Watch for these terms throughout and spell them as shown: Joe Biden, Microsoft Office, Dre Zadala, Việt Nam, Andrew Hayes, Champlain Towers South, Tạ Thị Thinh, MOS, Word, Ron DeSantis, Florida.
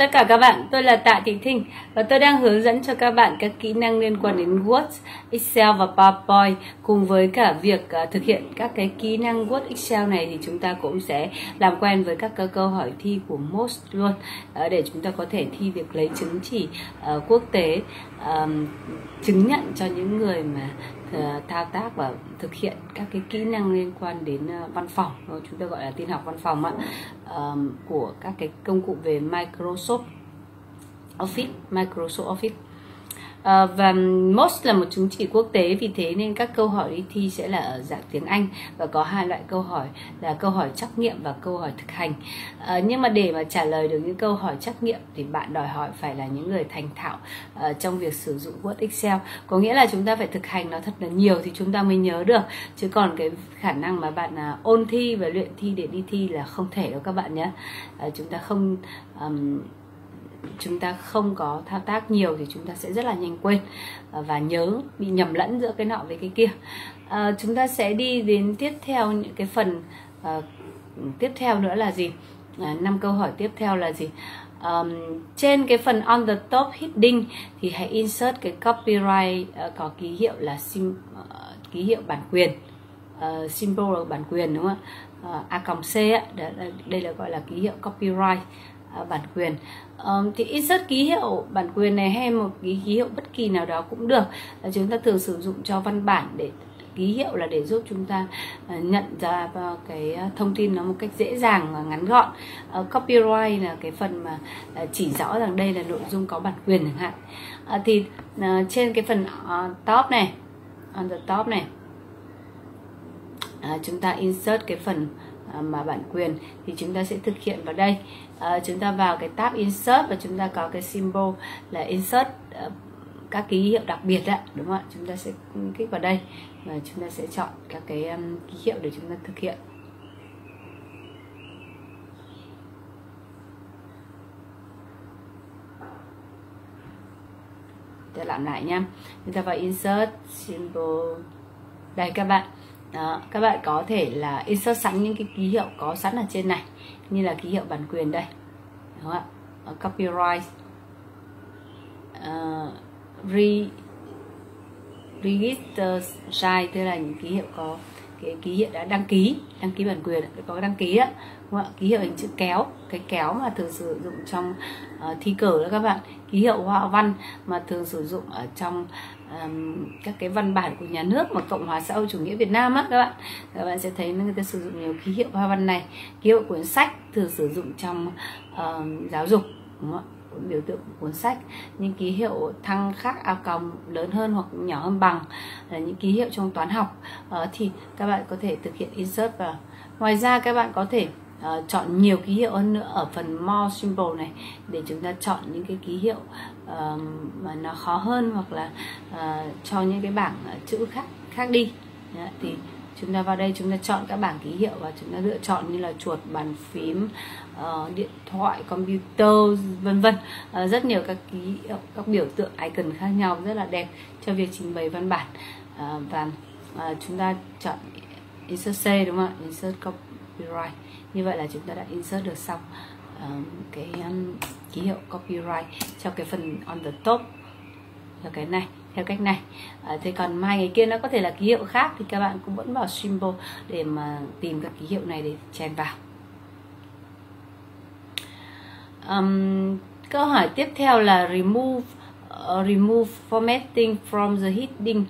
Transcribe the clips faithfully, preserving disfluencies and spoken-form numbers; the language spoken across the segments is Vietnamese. tất cả các bạn, tôi là Tạ Thị Thinh và tôi đang hướng dẫn cho các bạn các kỹ năng liên quan đến Word, Excel và PowerPoint. Cùng với cả việc uh, thực hiện các cái kỹ năng Word, Excel này thì chúng ta cũng sẽ làm quen với các câu hỏi thi của most luôn, uh, để chúng ta có thể thi việc lấy chứng chỉ uh, quốc tế, uh, chứng nhận cho những người mà thao tác và thực hiện các cái kỹ năng liên quan đến văn phòng, chúng ta gọi là tin học văn phòng ạ, của các cái công cụ về Microsoft Office, Microsoft Office. À, và most là một chứng chỉ quốc tế, vì thế nên các câu hỏi đi thi sẽ là ở dạng tiếng Anh và có hai loại câu hỏi là câu hỏi trắc nghiệm và câu hỏi thực hành. À, nhưng mà để mà trả lời được những câu hỏi trắc nghiệm thì bạn đòi hỏi phải là những người thành thạo uh, trong việc sử dụng Word, Excel, có nghĩa là chúng ta phải thực hành nó thật là nhiều thì chúng ta mới nhớ được, chứ còn cái khả năng mà bạn uh, ôn thi và luyện thi để đi thi là không thể đâu các bạn nhé. Uh, chúng ta không um, chúng ta không có thao tác nhiều thì chúng ta sẽ rất là nhanh quên và nhớ, bị nhầm lẫn giữa cái nọ với cái kia. À, chúng ta sẽ đi đến tiếp theo những cái phần à, tiếp theo nữa là gì, năm à, câu hỏi tiếp theo là gì. Um, trên cái phần on the top heading thì hãy insert cái copyright uh, có ký hiệu là sim, uh, ký hiệu bản quyền, uh, symbol là bản quyền, đúng không ạ, uh, a cộng c ấy, đây là gọi là ký hiệu copyright, À, bản quyền. Um, thì insert ký hiệu bản quyền này hay một ký hiệu bất kỳ nào đó cũng được. À, chúng ta thường sử dụng cho văn bản, để ký hiệu là để giúp chúng ta à, nhận ra cái thông tin nó một cách dễ dàng và ngắn gọn. À, copyright là cái phần mà à, chỉ rõ rằng đây là nội dung có bản quyền chẳng hạn. À, thì à, trên cái phần on top này, on the top này, à, chúng ta insert cái phần mà bản quyền thì chúng ta sẽ thực hiện vào đây. À, chúng ta vào cái tab insert và chúng ta có cái symbol là insert uh, các ký hiệu đặc biệt ạ, đúng không ạ? Chúng ta sẽ kích vào đây và chúng ta sẽ chọn các cái um, ký hiệu để chúng ta thực hiện. Để làm lại nha, chúng ta vào insert symbol đây các bạn. Đó, các bạn có thể là insert sẵn những cái ký hiệu có sẵn ở trên này, như là ký hiệu bản quyền đây, đúng không ạ? Copyright, uh, re, register right, tức là những ký hiệu có cái ký hiệu đã đăng ký, đăng ký bản quyền, có đăng ký á, đúng không ạ? Ký hiệu hình chữ kéo, cái kéo mà thường sử dụng trong uh, thi cử đó các bạn, ký hiệu hoa văn mà thường sử dụng ở trong um, các cái văn bản của nhà nước mà Cộng hòa xã hội chủ nghĩa Việt Nam á các bạn, các bạn sẽ thấy người ta sử dụng nhiều ký hiệu hoa văn này. Ký hiệu cuốn sách thường sử dụng trong uh, giáo dục, đúng không ạ? Biểu tượng của cuốn sách. Những ký hiệu thăng khác, a còng lớn hơn hoặc nhỏ hơn bằng là những ký hiệu trong toán học, uh, thì các bạn có thể thực hiện insert vào. Ngoài ra các bạn có thể Uh, chọn nhiều ký hiệu hơn nữa ở phần more symbol này để chúng ta chọn những cái ký hiệu uh, mà nó khó hơn, hoặc là uh, cho những cái bảng uh, chữ khác khác đi. Đó, thì chúng ta vào đây chúng ta chọn các bảng ký hiệu và chúng ta lựa chọn như là chuột, bàn phím, uh, điện thoại, computer, vân vân, uh, rất nhiều các ký hiệu, các biểu tượng icon khác nhau, rất là đẹp cho việc trình bày văn bản. Uh, và uh, chúng ta chọn insert C, đúng không ạ? Insert copyright. Như vậy là chúng ta đã insert được xong uh, cái um, ký hiệu copyright cho cái phần on the top, cho cái này, theo cách này. Uh, thế còn hai cái kia nó có thể là ký hiệu khác thì các bạn cũng vẫn vào symbol để mà tìm các ký hiệu này để chèn vào. Um, câu hỏi tiếp theo là remove uh, remove formatting from the heading.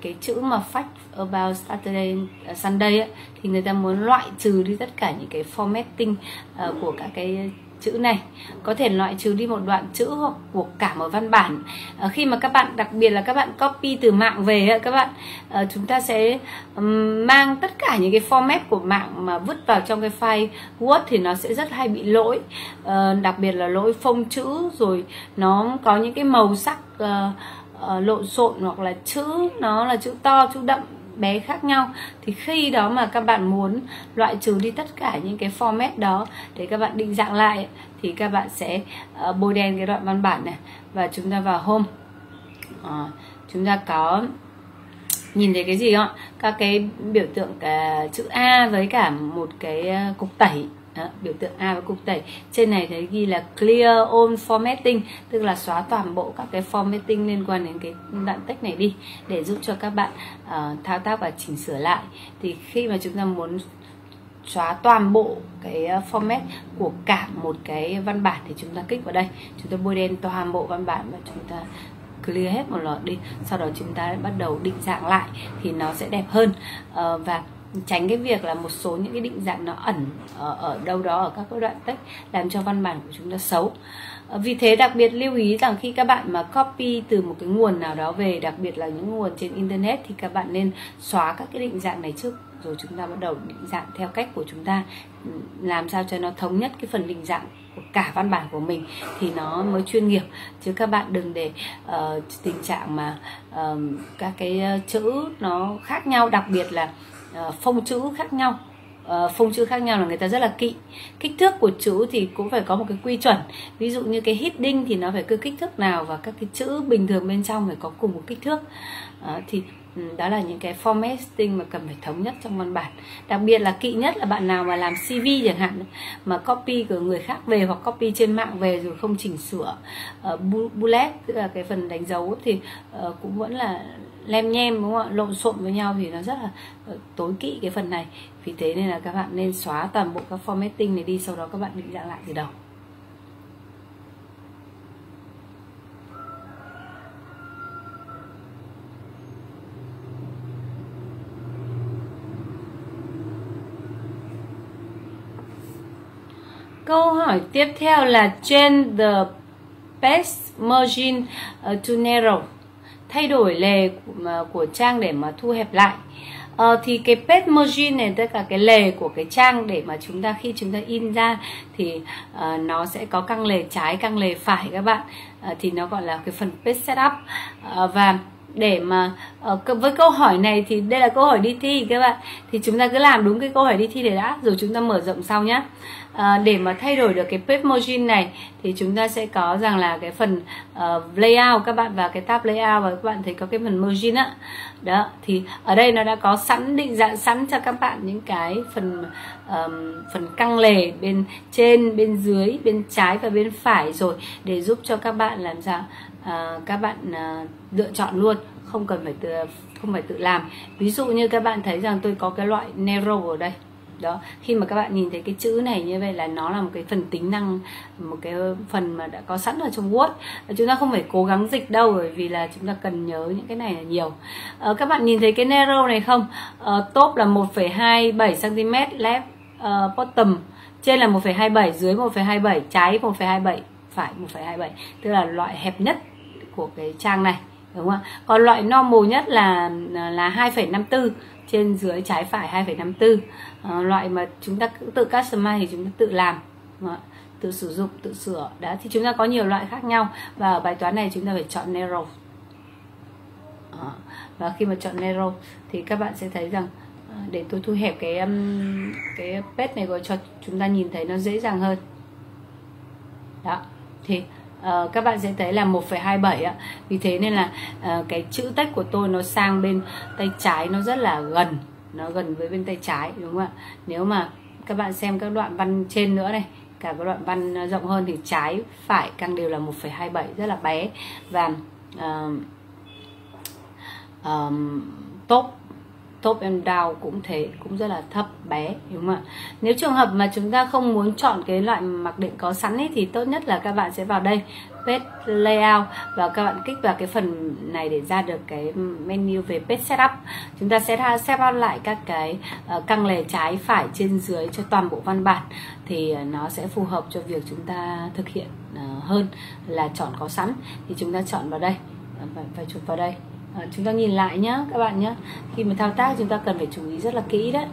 Cái chữ mà fact about Saturday, uh, Sunday ấy, thì người ta muốn loại trừ đi tất cả những cái formatting uh, của các cái chữ này, có thể loại trừ đi một đoạn chữ hoặc của cả một văn bản. Uh, khi mà các bạn, đặc biệt là các bạn copy từ mạng về ấy, các bạn uh, chúng ta sẽ um, mang tất cả những cái format của mạng mà vứt vào trong cái file Word thì nó sẽ rất hay bị lỗi, uh, đặc biệt là lỗi phông chữ, rồi nó có những cái màu sắc uh, Uh, lộn xộn, hoặc là chữ nó là chữ to, chữ đậm, bé khác nhau. Thì khi đó mà các bạn muốn loại trừ đi tất cả những cái format đó để các bạn định dạng lại thì các bạn sẽ uh, bôi đen cái đoạn văn bản này và chúng ta vào home. Uh, chúng ta có nhìn thấy cái gì không? Các cái biểu tượng uh, chữ A với cả một cái uh, cục tẩy, Đó, biểu tượng A với cục tẩy. Trên này thấy ghi là clear all formatting, tức là xóa toàn bộ các cái formatting liên quan đến cái đoạn text này đi, để giúp cho các bạn uh, thao tác và chỉnh sửa lại. Thì khi mà chúng ta muốn xóa toàn bộ cái format của cả một cái văn bản thì chúng ta kích vào đây, chúng ta bôi đen toàn bộ văn bản và chúng ta clear hết một lượt đi, sau đó chúng ta bắt đầu định dạng lại thì nó sẽ đẹp hơn. Uh, và tránh cái việc là một số những cái định dạng nó ẩn ở, ở đâu đó ở các cái đoạn text làm cho văn bản của chúng ta xấu. Vì thế đặc biệt lưu ý rằng khi các bạn mà copy từ một cái nguồn nào đó về, đặc biệt là những nguồn trên internet, thì các bạn nên xóa các cái định dạng này trước, rồi chúng ta bắt đầu định dạng theo cách của chúng ta, làm sao cho nó thống nhất cái phần định dạng của cả văn bản của mình thì nó mới chuyên nghiệp. Chứ các bạn đừng để uh, tình trạng mà uh, các cái chữ nó khác nhau, đặc biệt là Uh, phông chữ khác nhau. Uh, phông chữ khác nhau là người ta rất là kỵ. Kích thước của chữ thì cũng phải có một cái quy chuẩn, ví dụ như cái heading thì nó phải cứ kích thước nào, và các cái chữ bình thường bên trong phải có cùng một kích thước. uh, Thì um, đó là những cái formatting mà cần phải thống nhất trong văn bản. Đặc biệt là kỵ nhất là bạn nào mà làm xê vê chẳng hạn, mà copy của người khác về hoặc copy trên mạng về rồi không chỉnh sửa uh, bullet, tức là cái phần đánh dấu, thì uh, cũng vẫn là lem nhem, đúng không ạ, lộn xộn với nhau thì nó rất là tối kỵ cái phần này. Vì thế nên là các bạn nên xóa toàn bộ các formatting này đi, sau đó các bạn định dạng lại từ đầu. Câu hỏi tiếp theo là change the page margin to narrow, thay đổi lề của, của trang để mà thu hẹp lại. Ờ, thì cái page margin này, tất cả cái lề của cái trang để mà chúng ta khi chúng ta in ra thì uh, nó sẽ có căng lề trái, căng lề phải các bạn, uh, thì nó gọi là cái phần page setup. Uh, và để mà uh, với câu hỏi này thì đây là câu hỏi đi thi các bạn, thì chúng ta cứ làm đúng cái câu hỏi đi thi này đã, rồi chúng ta mở rộng sau nhé. À, để mà thay đổi được cái page margin này thì chúng ta sẽ có rằng là cái phần uh, layout, các bạn vào cái tab layout và các bạn thấy có cái phần margin á. Đó, thì ở đây nó đã có sẵn định dạng sẵn cho các bạn những cái phần um, phần căng lề bên trên, bên dưới, bên trái và bên phải rồi, để giúp cho các bạn làm sao uh, các bạn uh, lựa chọn luôn, không cần phải tự, không phải tự làm. Ví dụ như các bạn thấy rằng tôi có cái loại narrow ở đây. Đó, khi mà các bạn nhìn thấy cái chữ này như vậy là nó là một cái phần tính năng, một cái phần mà đã có sẵn ở trong Word. Chúng ta không phải cố gắng dịch đâu, bởi vì là chúng ta cần nhớ những cái này là nhiều. À, các bạn nhìn thấy cái narrow này không? À, top là một phẩy hai bảy xăng-ti-mét, left uh, bottom, trên là một phẩy hai bảy, dưới một phẩy hai bảy, trái một phẩy hai bảy, phải một phẩy hai bảy, tức là loại hẹp nhất của cái trang này, đúng không? Còn loại normal nhất là là hai phẩy năm tư, trên dưới trái phải hai phẩy năm tư. À, loại mà chúng ta tự customize thì chúng ta tự làm, tự sử dụng, tự sửa. Đó, thì chúng ta có nhiều loại khác nhau, và ở bài toán này chúng ta phải chọn narrow. À, và khi mà chọn narrow thì các bạn sẽ thấy rằng, để tôi thu hẹp cái cái page này rồi cho chúng ta nhìn thấy nó dễ dàng hơn. Đó, thì Uh, các bạn sẽ thấy là một phẩy hai bảy ạ. Vì thế nên là uh, cái chữ text của tôi nó sang bên tay trái, nó rất là gần, nó gần với bên tay trái, đúng không ạ? Nếu mà các bạn xem các đoạn văn trên nữa này, cả các đoạn văn rộng hơn thì trái phải căng đều là một phẩy hai bảy, rất là bé. Và uh, um, top top and down cũng thế, cũng rất là thấp, bé, đúng không ạ? Nếu trường hợp mà chúng ta không muốn chọn cái loại mặc định có sẵn ấy, thì tốt nhất là các bạn sẽ vào đây page layout và các bạn kích vào cái phần này để ra được cái menu về page setup. Chúng ta sẽ set up lại các cái căng lề trái phải trên dưới cho toàn bộ văn bản thì nó sẽ phù hợp cho việc chúng ta thực hiện hơn là chọn có sẵn. Thì chúng ta chọn vào đây, phải, phải chụp vào đây. À, chúng ta nhìn lại nhé các bạn nhé. Khi mà thao tác chúng ta cần phải chú ý rất là kỹ đấy.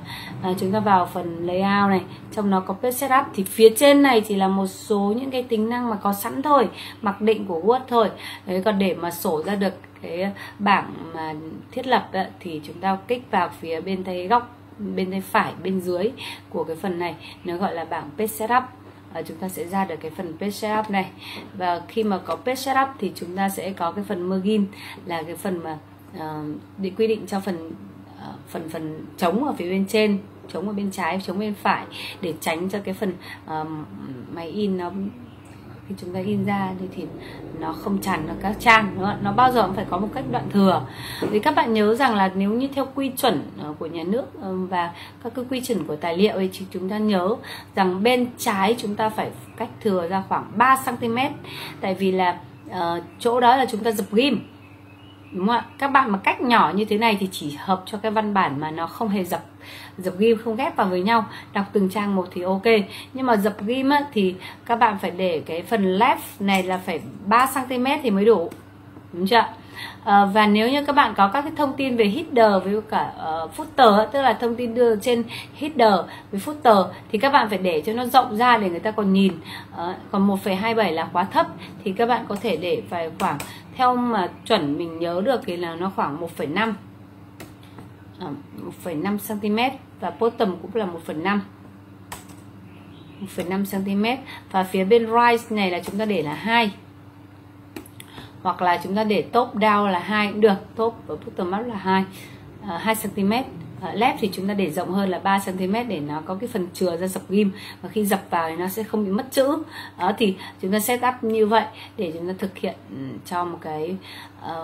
À, chúng ta vào phần layout này, trong nó có page setup, thì phía trên này chỉ là một số những cái tính năng mà có sẵn thôi, mặc định của Word thôi. Đấy, còn để mà sổ ra được cái bảng mà thiết lập đó, thì chúng ta kích vào phía bên tay góc, bên tay phải, bên dưới của cái phần này, nó gọi là bảng page setup. À, chúng ta sẽ ra được cái phần page setup này, và khi mà có page setup thì chúng ta sẽ có cái phần margin, là cái phần mà uh, để quy định cho phần uh, phần phần trống ở phía bên trên trống ở bên trái, trống bên phải để tránh cho cái phần uh, máy in nó khi chúng ta in ra thì, thì nó không tràn vào các trang, đúng không? Nó bao giờ cũng phải có một cách đoạn thừa. Vì các bạn nhớ rằng là nếu như theo quy chuẩn của nhà nước và các cái quy chuẩn của tài liệu ấy, thì chúng ta nhớ rằng bên trái chúng ta phải cách thừa ra khoảng ba xăng ti mét, tại vì là uh, chỗ đó là chúng ta dập ghim, đúng không ạ? Các bạn mà cách nhỏ như thế này thì chỉ hợp cho cái văn bản mà nó không hề dập dập ghim, không ghép vào với nhau, đọc từng trang một thì ok. Nhưng mà dập ghim á, thì các bạn phải để cái phần left này là phải ba xăng ti mét thì mới đủ, đúng chưa? À, và nếu như các bạn có các cái thông tin về header với cả uh, footer, tức là thông tin đưa trên header với footer, thì các bạn phải để cho nó rộng ra để người ta còn nhìn. À, còn một phẩy hai bảy là quá thấp, thì các bạn có thể để phải khoảng theo mà chuẩn mình nhớ được thì là nó khoảng một phẩy năm à, một phẩy năm xăng ti mét, và bottom cũng là một phẩy năm một phẩy năm xăng ti mét, và phía bên right này là chúng ta để là hai, hoặc là chúng ta để top down là hai cũng được, top và bottom up là hai, hai xăng ti mét. Left thì chúng ta để rộng hơn là ba xăng ti mét để nó có cái phần chừa ra dập ghim, và khi dập vào thì nó sẽ không bị mất chữ. Đó, thì chúng ta set up như vậy để chúng ta thực hiện cho một cái uh,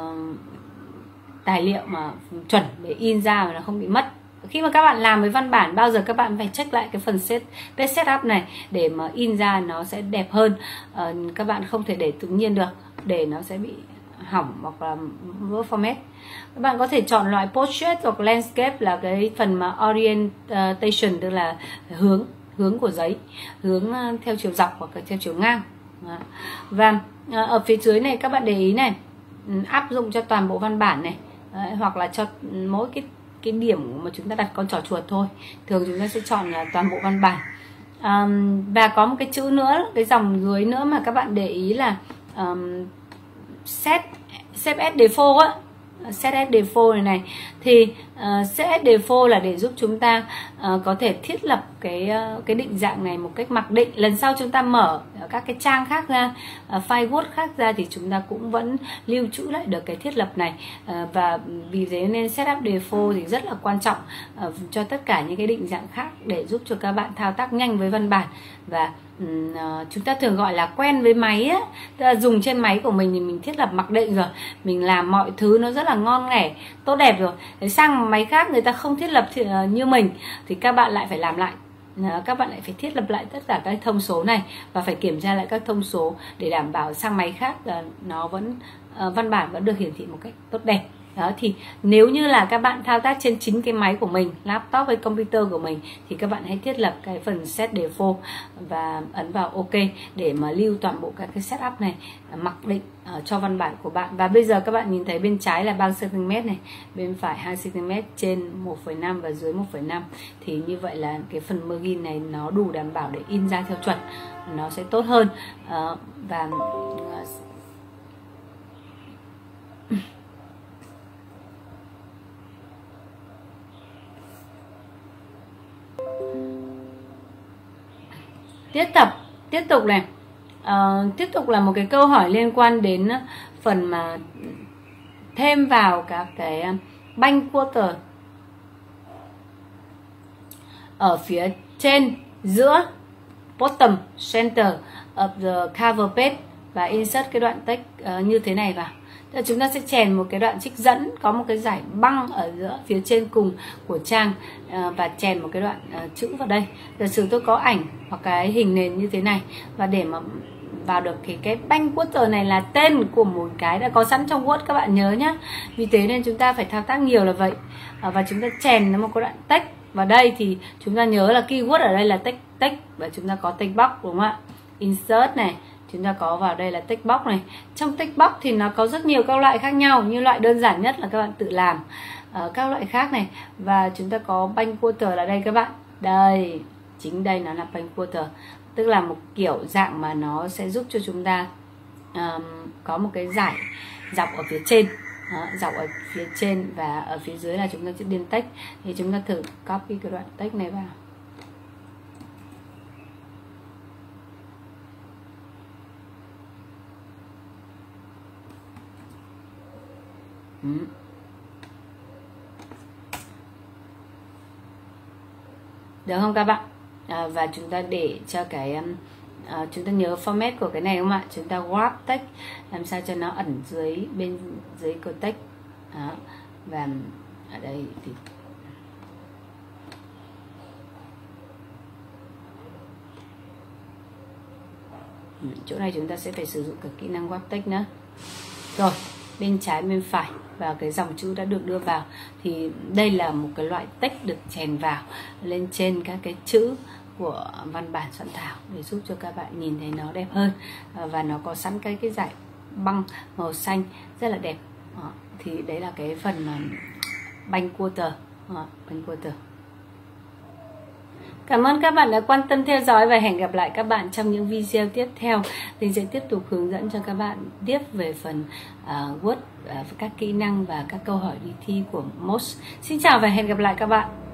tài liệu mà chuẩn để in ra mà nó không bị mất. Khi mà các bạn làm với văn bản, bao giờ các bạn phải check lại cái phần set, page setup này để mà in ra nó sẽ đẹp hơn. Uh, các bạn không thể để tự nhiên được, để nó sẽ bị hỏng hoặc là vỡ format. Các bạn có thể chọn loại portrait hoặc landscape là cái phần mà orientation, tức là hướng hướng của giấy, hướng theo chiều dọc hoặc theo chiều ngang. Và ở phía dưới này các bạn để ý này, áp dụng cho toàn bộ văn bản này. Đấy, hoặc là cho mỗi cái cái điểm mà chúng ta đặt con trỏ chuột thôi. Thường chúng ta sẽ chọn là toàn bộ văn bản. À, và có một cái chữ nữa, cái dòng dưới nữa mà các bạn để ý là um, set set as default á, set as default này này thì uh, set as default là để giúp chúng ta uh, có thể thiết lập cái uh, cái định dạng này một cách mặc định. Lần sau chúng ta mở các cái trang khác ra, uh, file Word khác ra thì chúng ta cũng vẫn lưu trữ lại được cái thiết lập này. Uh, và vì thế nên set up default thì rất là quan trọng uh, cho tất cả những cái định dạng khác để giúp cho các bạn thao tác nhanh với văn bản. Và chúng ta thường gọi là quen với máy á, tức là dùng trên máy của mình thì mình thiết lập mặc định rồi, mình làm mọi thứ nó rất là ngon nghẻ, tốt đẹp rồi. Thế sang máy khác người ta không thiết lập như mình thì các bạn lại phải làm lại, các bạn lại phải thiết lập lại tất cả các thông số này và phải kiểm tra lại các thông số để đảm bảo sang máy khác nó vẫn văn bản vẫn được hiển thị một cách tốt đẹp. Đó, thì nếu như là các bạn thao tác trên chính cái máy của mình, laptop hay computer của mình, thì các bạn hãy thiết lập cái phần set default và ấn vào ok để mà lưu toàn bộ các cái setup này mặc định uh, cho văn bản của bạn. Và bây giờ các bạn nhìn thấy bên trái là ba xăng ti mét này, bên phải hai xăng ti mét, trên một phẩy năm và dưới một phẩy năm. Thì như vậy là cái phần margin này nó đủ đảm bảo để in ra theo chuẩn, nó sẽ tốt hơn. Uh, và tiếp tục tiếp tục này uh, tiếp tục là một cái câu hỏi liên quan đến phần mà thêm vào các cái bank quarter ở phía trên, giữa bottom center of the cover page, và insert cái đoạn text uh, như thế này vào. Tức là chúng ta sẽ chèn một cái đoạn trích dẫn, có một cái giải băng ở giữa phía trên cùng của trang uh, và chèn một cái đoạn uh, chữ vào đây. Giả sử tôi có ảnh hoặc cái hình nền như thế này, và để mà vào được thì cái bank quarter này là tên của một cái đã có sẵn trong Word, các bạn nhớ nhá. Vì thế nên chúng ta phải thao tác nhiều là vậy. Uh, và chúng ta chèn nó một cái đoạn text vào đây, thì chúng ta nhớ là keyword ở đây là text text và chúng ta có text box, đúng không ạ? Insert này, chúng ta có vào đây là text box này. Trong text box thì nó có rất nhiều các loại khác nhau, như loại đơn giản nhất là các bạn tự làm, uh, các loại khác này, và chúng ta có bank quarter là đây các bạn. Đây, chính đây nó là bank quarter, tức là một kiểu dạng mà nó sẽ giúp cho chúng ta um, có một cái giải dọc ở phía trên. Đó, dọc ở phía trên và ở phía dưới là chúng ta sẽ điền text. Thì chúng ta thử copy cái đoạn text này vào. Được không các bạn? À, và chúng ta để cho cái à, chúng ta nhớ format của cái này không ạ? Chúng ta wrap text làm sao cho nó ẩn dưới bên dưới của text. Đó. Và ở đây thì chỗ này chúng ta sẽ phải sử dụng cả kỹ năng wrap text nữa. Rồi, bên trái bên phải và cái dòng chữ đã được đưa vào, thì đây là một cái loại text được chèn vào lên trên các cái chữ của văn bản soạn thảo để giúp cho các bạn nhìn thấy nó đẹp hơn, và nó có sẵn cái cái dải băng màu xanh rất là đẹp. Đó, thì đấy là cái phần banh cua tờ, banh cua tờ. Cảm ơn các bạn đã quan tâm theo dõi và hẹn gặp lại các bạn trong những video tiếp theo. Mình sẽ tiếp tục hướng dẫn cho các bạn tiếp về phần uh, Word, uh, các kỹ năng và các câu hỏi đi thi của mốt. Xin chào và hẹn gặp lại các bạn.